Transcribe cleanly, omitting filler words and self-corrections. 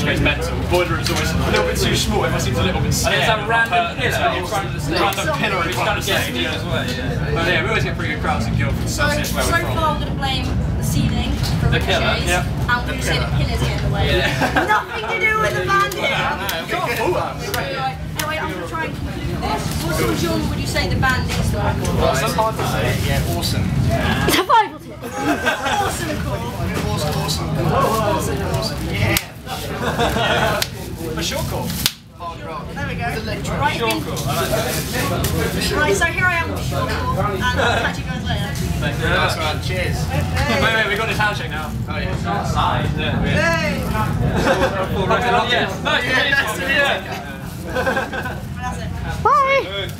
Which goes mental. The boiler is always a little bit too small. Everyone seems a little bit scared. And there's that random pillar in front of the stage. Random pillar in front of the stage. But yeah, we always get pretty good crowds in Guildford. So far, I'm going to blame the ceiling for the pillar. Yeah. And we're going to say the pillar's getting in the way. Nothing to do with the band here. Anyway, I'm going to try and conclude this. What sort of genre would you say the band is like? Well, some hard to say. Yeah, awesome. Survival tips. Awesome core. Awesome. Yeah. For sure, cool. Hard rock. There we go. Right, right, so here I am with Sure Cool, and I'll catch you guys later. Thank you. Nice one. Cheers. Hey. Wait, we've got this handshake now. Oh, yeah. Nice. Hey! Right, yeah. That's it. Bye!